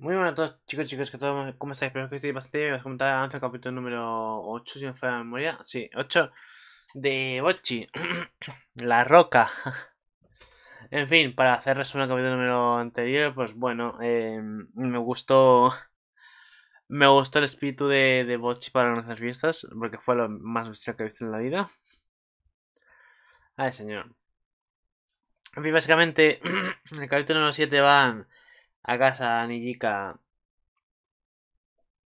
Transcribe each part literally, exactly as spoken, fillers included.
Muy buenas a todos, chicos chicos, que todos, ¿cómo estáis? Espero que estéis bastante bien. Os comentaba antes el capítulo número ocho, si me falla la memoria. Sí, ocho de Bocchi la Roca. En fin, para hacer resumen del capítulo número anterior, pues bueno, eh, me gustó me gustó el espíritu de, de Bocchi para nuestras fiestas, porque fue lo más bestial que he visto en la vida. Ay, señor. En fin, básicamente, en el capítulo número siete van a casa Nijika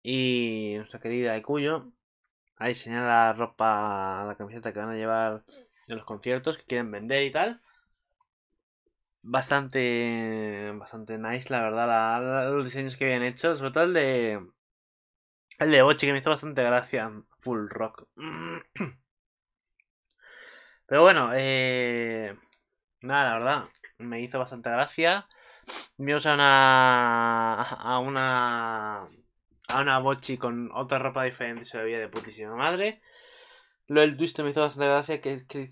y nuestra querida Ikuyo. Ahí señala la ropa, la camiseta que van a llevar en los conciertos, que quieren vender y tal. Bastante bastante nice, la verdad, la, la, los diseños que habían hecho. Sobre todo el de el de Bocchi, que me hizo bastante gracia. Full rock. Pero bueno, eh, nada, la verdad, me hizo bastante gracia. Vimos a una a una a una Bocchi con otra ropa diferente, se veía de putísima madre. Lo del twist me hizo bastante gracia, que, que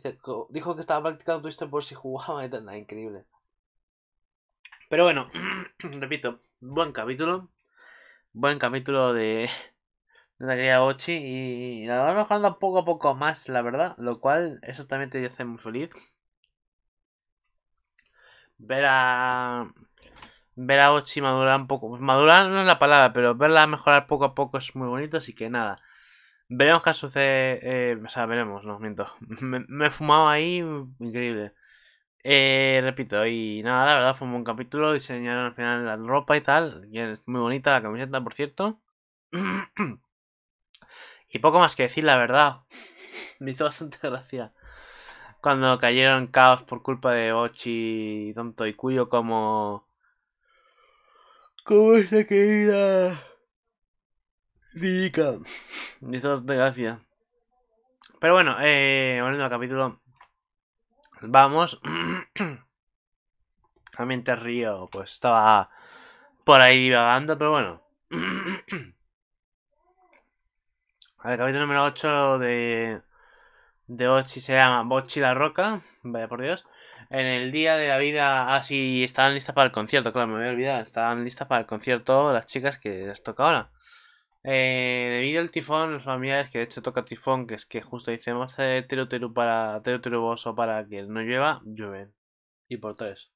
dijo que estaba practicando twist por si jugaba y tal, increíble. Pero bueno, repito, buen capítulo, buen capítulo de de la guía Bocchi, y la vamos bajando poco a poco más, la verdad, lo cual eso también te hace muy feliz. Ver a ver a Bocchi madurar un poco, madurar no es la palabra, pero verla mejorar poco a poco es muy bonito, así que nada, veremos qué sucede, eh, o sea, veremos, no, miento, me, me he fumado ahí, increíble, eh, repito, y nada, la verdad fue un buen capítulo, diseñaron al final la ropa y tal, y es muy bonita la camiseta, por cierto, y poco más que decir, la verdad, me hizo bastante gracia. Cuando cayeron caos por culpa de Bocchi, tanto Ikuyo como... como esta querida Nijika. Y eso es de gracia. Pero bueno, eh, volviendo al capítulo. Vamos. Realmente Ryo pues estaba por ahí divagando, pero bueno. Al capítulo número ocho de... de Bocchi se llama Bocchi la Roca, vaya por Dios. En el día de la vida, ah sí, estaban listas para el concierto, claro, me había olvidado, estaban listas para el concierto las chicas que les toca ahora. Eh, debido al tifón, los familiares, que de hecho toca tifón, que es que justo dicen, vamos a hacer teru teru para, teru teru boso para que no llueva, llueve. Y por tres.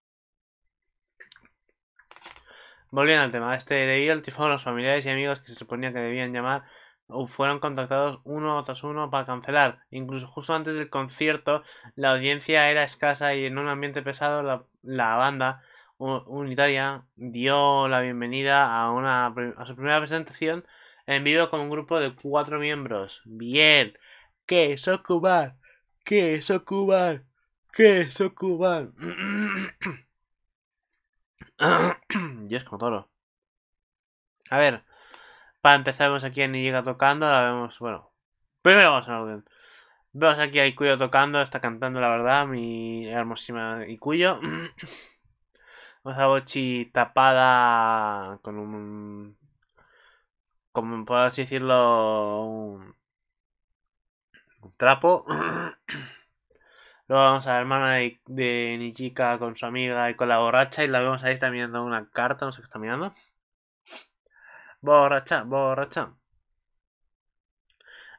Volviendo al tema, este debido al tifón, los familiares y amigos que se suponía que debían llamar fueron contactados uno tras uno para cancelar. Incluso justo antes del concierto la audiencia era escasa y en un ambiente pesado la, la banda unitaria dio la bienvenida a, una, a su primera presentación en vivo con un grupo de cuatro miembros. Bien. Kessoku Band, Kessoku Band, Kessoku Band. Dios, como toro. A ver. Para empezar, vemos aquí a Nijika tocando, la vemos, bueno, primero vamos en orden. Vemos aquí a Ikuyo tocando, está cantando, la verdad, mi hermosísima Ikuyo. Vamos a Bocchi tapada con un, como puedo así decirlo, un, un trapo. Luego vamos a la hermana de, de Nijika con su amiga y con la borracha, y la vemos ahí, está mirando una carta, no sé qué está mirando. Borracha, borracha.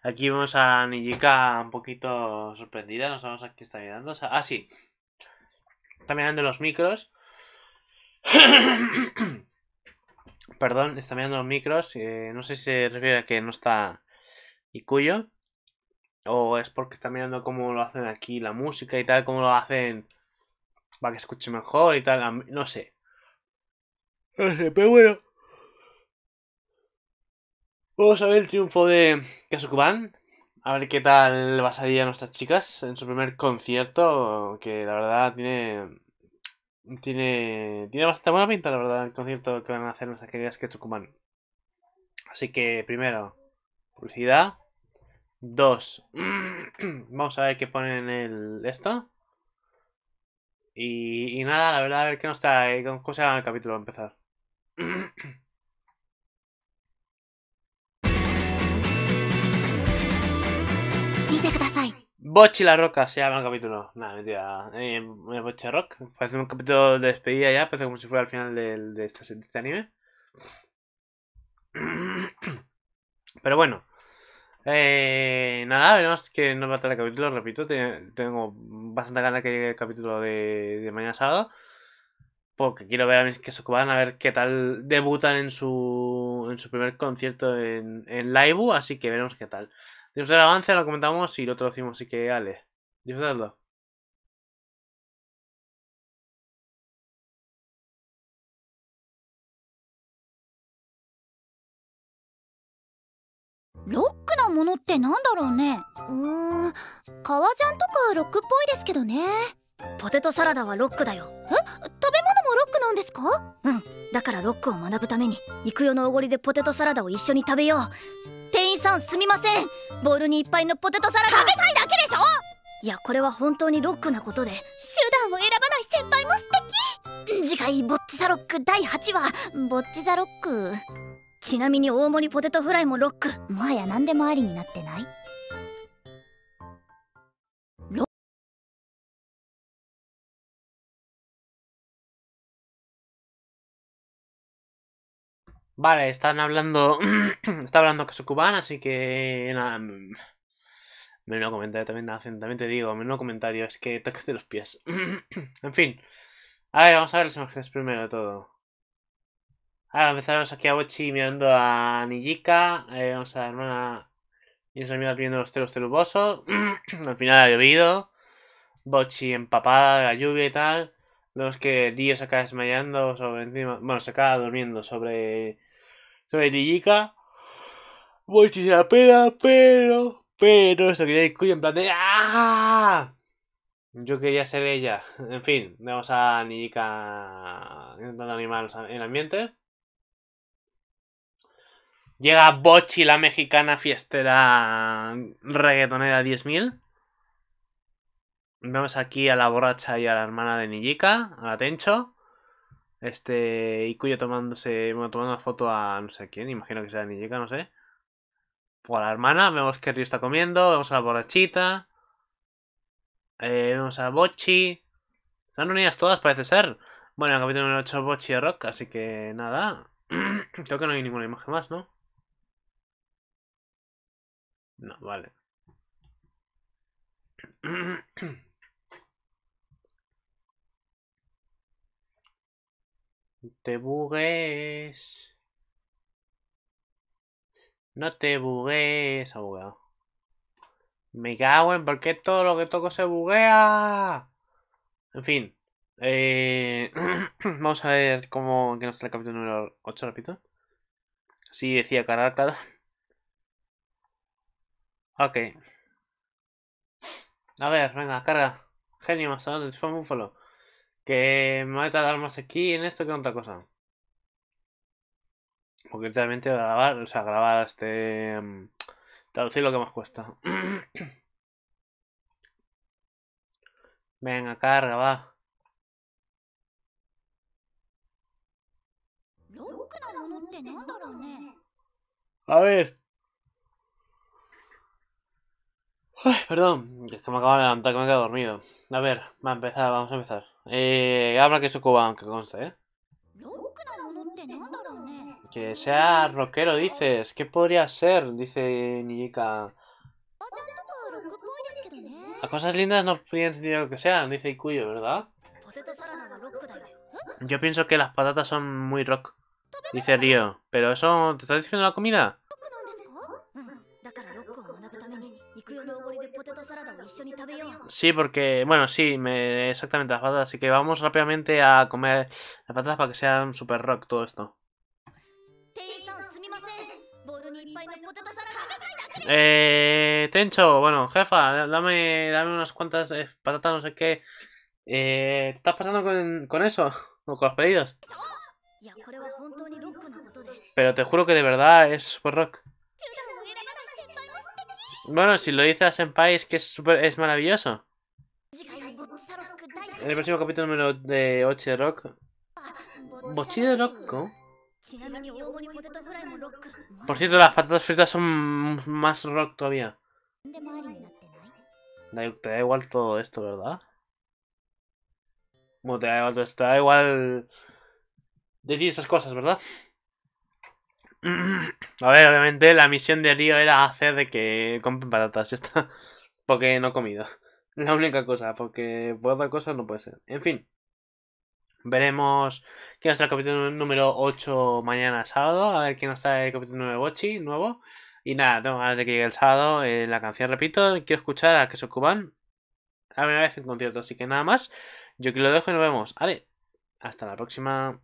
Aquí vemos a Nijika un poquito sorprendida. No sabemos a qué está mirando. O sea, ah, sí. Está mirando los micros. Perdón, está mirando los micros. Eh, no sé si se refiere a que no está Ikuyo. O es porque está mirando cómo lo hacen aquí la música y tal. Cómo lo hacen para que escuche mejor y tal. No sé. No sé, pero bueno. Vamos a ver el triunfo de Kessoku Band, a ver qué tal va a salir a nuestras chicas en su primer concierto, que la verdad tiene tiene tiene bastante buena pinta, la verdad, el concierto que van a hacer nuestras queridas Kessoku Band. Así que primero, publicidad. Dos, vamos a ver qué ponen el esto. Y, y nada, la verdad, a ver qué nos trae, con cómo se llama el capítulo a empezar. Bocchi la Roca se llama el capítulo. Nada, mentira. Eh, Bocchi Rock. Parece un capítulo de despedida ya. Parece como si fuera al final de, de, este, de este anime. Pero bueno, eh, nada, veremos que nos va a traer el capítulo. Repito, te, tengo bastante ganas que llegue el capítulo de, de mañana sábado, porque quiero ver a mis Kessoku Band, a ver qué tal debutan en su, en su primer concierto en, en Laibu. Así que veremos qué tal. Disfrutar el avance, lo comentamos y lo traducimos. Así que, ale, disfrutadlo. ¿Rock なものってなんだろうね? うーん、革ジャンとかロックっぽいですけどね。ポテトサラダはロックだよ。え? 食べ物もロックなんですか? うん、だからロックを学ぶために、Ikuyoのおごりでポテトサラダを一緒に食べよう。店員さんすみません。ボウルにいっぱいのポテトサラダ食べたいだけでしょ? いや、これは本当にロックなことで。手段を選ばない先輩も素敵。次回、ボッチザロックだいはちわ、ボッチザロック。 ちなみに大盛りポテトフライもロック。もはや何でもありになってない?ロック。 Vale, están hablando está hablando Kessoku Band, así que nada, menudo comentario también, también te digo, menudo comentario, es que toques de los pies. En fin, a ver, vamos a ver las imágenes primero de todo. Ahora empezamos aquí a Bocchi mirando a Nijika, eh, vamos a la hermana y sus amigas viendo los telos telubosos. Al final ha llovido, Bocchi empapada de la lluvia y tal. Vemos que Ryo se acaba desmayando sobre encima, bueno, se acaba durmiendo sobre, sobre Nijika. Bocchi se la pela, pero, pero se quería Ikuyo en plan de ¡ah! Yo quería ser ella. En fin, vemos a Nijika intentando animar el ambiente. Llega Bocchi, la mexicana fiestera reggaetonera diez mil. Vemos aquí a la borracha y a la hermana de Nijika, a la Tencho. Este, Ikuyo tomándose, bueno, tomando una foto a no sé quién, imagino que sea Nijika, no sé. O a la hermana, vemos que Ryo está comiendo, vemos a la borrachita. Eh, vemos a Bocchi. Están unidas todas, parece ser. Bueno, en el capítulo número ocho, Bocchi de Rock, así que nada. Creo que no hay ninguna imagen más, ¿no? No, vale. Te bugues. No te bugues. Ha bugueado. Me cago en porque todo lo que toco se buguea. En fin. Eh... Vamos a ver cómo que nos está el capítulo número ocho, repito. Sí, decía cargar, claro. Ok. A ver, venga, carga. Genio, más a fue un búfalo. Que me voy a tardar más aquí en esto que en otra cosa. Porque realmente grabar, o sea, grabar este... Traducir lo que más cuesta. Venga, carga, va. A ver. Ay, perdón, es que me acabo de levantar, que me he quedado dormido. A ver, va a empezar, vamos a empezar. Eh, habla Kessoku Band, que conste, ¿eh? Que sea rockero, dices. ¿Qué podría ser? Dice Nijika. Las cosas lindas no tienen sentido que sean, dice Ikuyo, ¿verdad? Yo pienso que las patatas son muy rock. Dice Ryo, ¿pero eso te está diciendo la comida? Sí, porque... Bueno, sí, me, exactamente las patatas. Así que vamos rápidamente a comer las patatas para que sean super rock todo esto. Eh... Tencho, bueno, jefa, dame, dame unas cuantas eh, patatas, no sé qué. Eh, ¿Te estás pasando con, con eso? ¿O con los pedidos? Pero te juro que de verdad es super rock. Bueno, si lo dice a Senpai es que es, super, es maravilloso. En el próximo capítulo número de Bocchi de Rock. ¿Bocchi de Rock? ¿Cómo? Por cierto, las patatas fritas son más rock todavía. Te da igual todo esto, ¿verdad? Bueno, te da igual todo esto, te da igual... Decir esas cosas, ¿verdad? A ver, obviamente la misión de Ryo era hacer de que compren patatas, ya está. Porque no he comido. La única cosa, porque por otra cosa no puede ser. En fin. Veremos quién está el capítulo número ocho mañana sábado. A ver quién está el capítulo nueve Bocchi, nuevo. Y nada, tengo ganas de que llegue el sábado. Eh, la canción, repito, quiero escuchar a Kessoku Band. La primera vez en concierto, así que nada más. Yo que lo dejo y nos vemos. Vale, hasta la próxima.